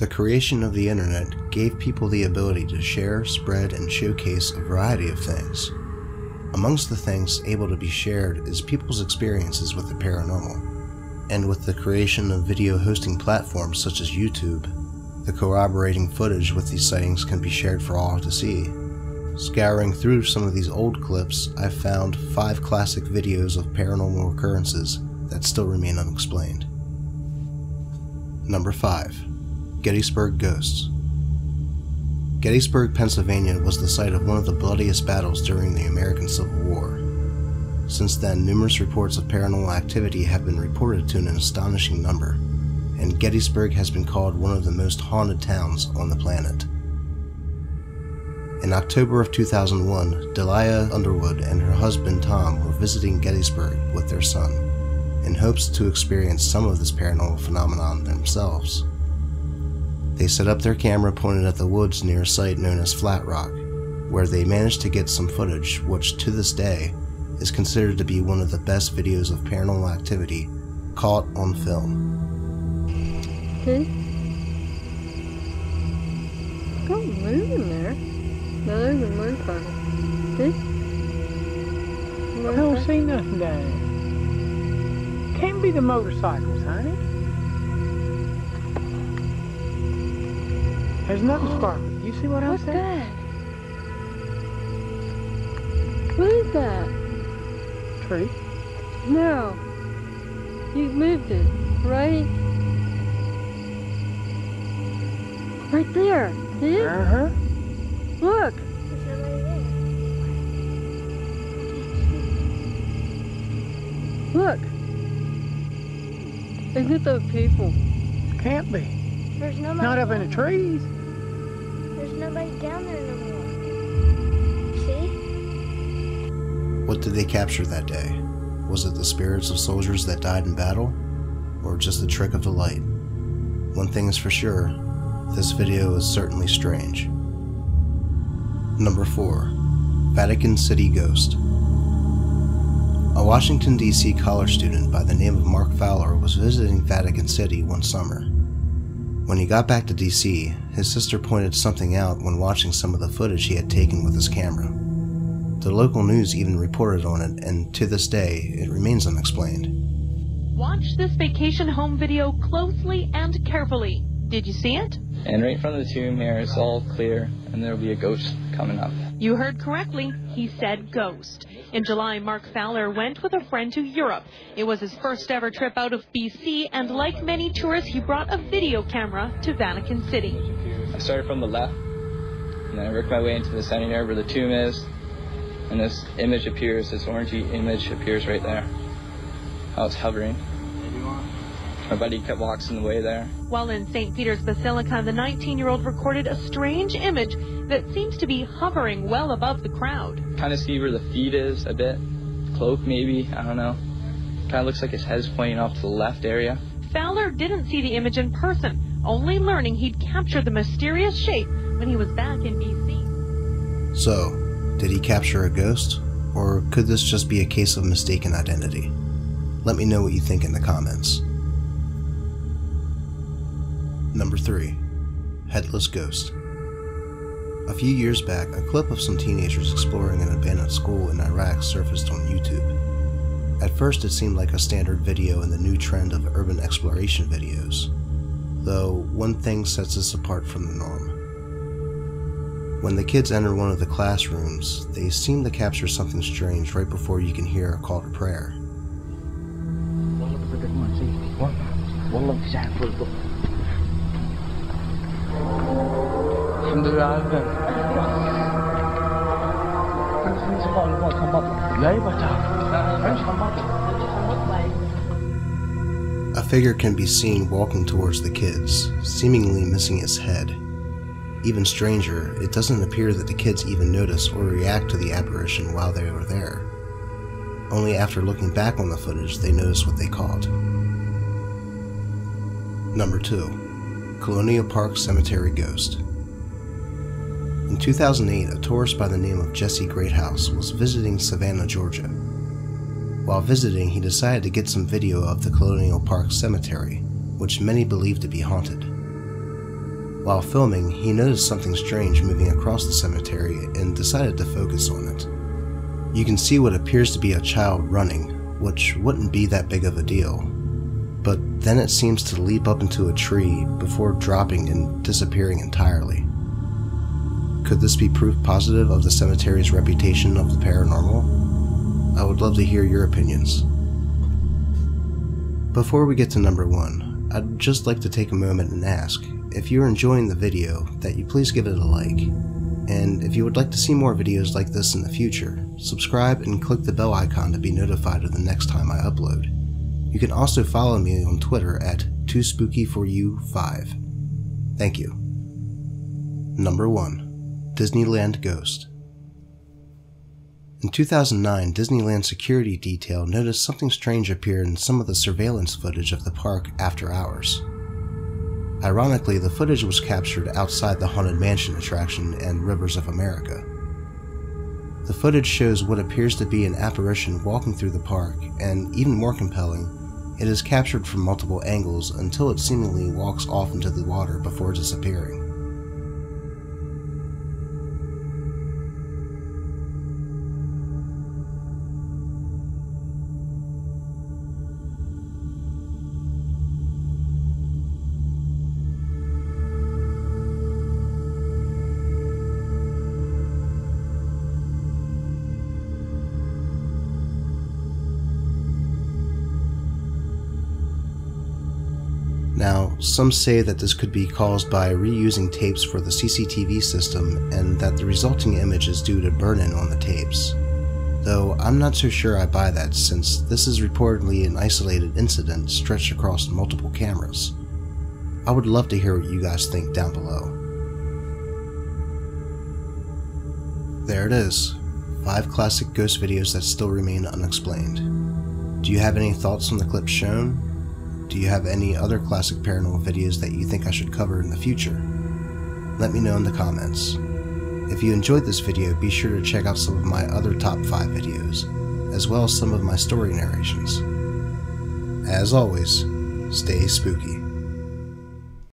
The creation of the internet gave people the ability to share, spread, and showcase a variety of things. Amongst the things able to be shared is people's experiences with the paranormal, and with the creation of video hosting platforms such as YouTube, the corroborating footage with these sightings can be shared for all to see. Scouring through some of these old clips, I found 5 classic videos of paranormal occurrences that still remain unexplained. Number 5. Gettysburg Ghosts. Gettysburg, Pennsylvania was the site of one of the bloodiest battles during the American Civil War. Since then, numerous reports of paranormal activity have been reported to an astonishing number, and Gettysburg has been called one of the most haunted towns on the planet. In October of 2001, Delia Underwood and her husband Tom were visiting Gettysburg with their son, in hopes to experience some of this paranormal phenomenon themselves. They set up their camera pointed at the woods near a site known as Flat Rock, where they managed to get some footage which, to this day, is considered to be one of the best videos of paranormal activity caught on film. See? Don't move in there. No, there's a moon puddle. See? I don't see nothing down there. Can't be the motorcycles, honey. There's nothing sparkling. You see what I'm saying? What's that? What is that? Tree? No. You've moved it, right? Right there, see? Uh-huh. Look! There's nobody there. Look! Is it those people? Can't be. There's nobody. Not up in the trees. There's nobody down there no more. See? What did they capture that day? Was it the spirits of soldiers that died in battle? Or just the trick of the light? One thing is for sure. This video is certainly strange. Number 4. Vatican City Ghost. A Washington, D.C. college student by the name of Mark Fowler was visiting Vatican City one summer. When he got back to D.C., his sister pointed something out when watching some of the footage he had taken with his camera. The local news even reported on it, and to this day, it remains unexplained. Watch this vacation home video closely and carefully. Did you see it? And right from the tomb here, it's all clear, and there'll be a ghost coming up. You heard correctly. He said ghost. In July, Mark Fowler went with a friend to Europe. It was his first ever trip out of BC, and like many tourists, he brought a video camera to Vatican City. I started from the left, and then I worked my way into the center here where the tomb is, and this image appears, this orangey image appears right there. How it's hovering. My buddy kept walks in the way there. While in St. Peter's Basilica, the 19-year-old recorded a strange image that seems to be hovering well above the crowd. Kind of see where the feet is a bit. Cloak maybe, I don't know. Kind of looks like his head's pointing off to the left area. Fowler didn't see the image in person, only learning he'd captured the mysterious shape when he was back in BC. So, did he capture a ghost? Or could this just be a case of mistaken identity? Let me know what you think in the comments. Number 3. Headless Ghost. A few years back, a clip of some teenagers exploring an abandoned school in Iraq surfaced on YouTube. At first it seemed like a standard video in the new trend of urban exploration videos, though one thing sets this apart from the norm. When the kids enter one of the classrooms, they seem to capture something strange right before you can hear a call to prayer. A figure can be seen walking towards the kids, seemingly missing its head. Even stranger, it doesn't appear that the kids even notice or react to the apparition while they were there. Only after looking back on the footage, they notice what they caught. Number 2. Colonial Park Cemetery Ghost. In 2008, a tourist by the name of Jesse Greathouse was visiting Savannah, Georgia. While visiting, he decided to get some video of the Colonial Park Cemetery, which many believe to be haunted. While filming, he noticed something strange moving across the cemetery and decided to focus on it. You can see what appears to be a child running, which wouldn't be that big of a deal, but then it seems to leap up into a tree before dropping and disappearing entirely. Could this be proof positive of the cemetery's reputation of the paranormal? I would love to hear your opinions. Before we get to number one, I'd just like to take a moment and ask, if you're enjoying the video, that you please give it a like, and if you would like to see more videos like this in the future, subscribe and click the bell icon to be notified of the next time I upload. You can also follow me on Twitter at 2spooky4u5. Thank you. Number 1. Disneyland Ghost. In 2009, Disneyland security detail noticed something strange appear in some of the surveillance footage of the park after hours. Ironically, the footage was captured outside the Haunted Mansion attraction and Rivers of America. The footage shows what appears to be an apparition walking through the park, and even more compelling, it is captured from multiple angles until it seemingly walks off into the water before disappearing. Now, some say that this could be caused by reusing tapes for the CCTV system and that the resulting image is due to burn-in on the tapes, though I'm not so sure I buy that since this is reportedly an isolated incident stretched across multiple cameras. I would love to hear what you guys think down below. There it is, 5 classic ghost videos that still remain unexplained. Do you have any thoughts on the clips shown? Do you have any other classic paranormal videos that you think I should cover in the future? Let me know in the comments. If you enjoyed this video, be sure to check out some of my other top 5 videos, as well as some of my story narrations. As always, stay spooky.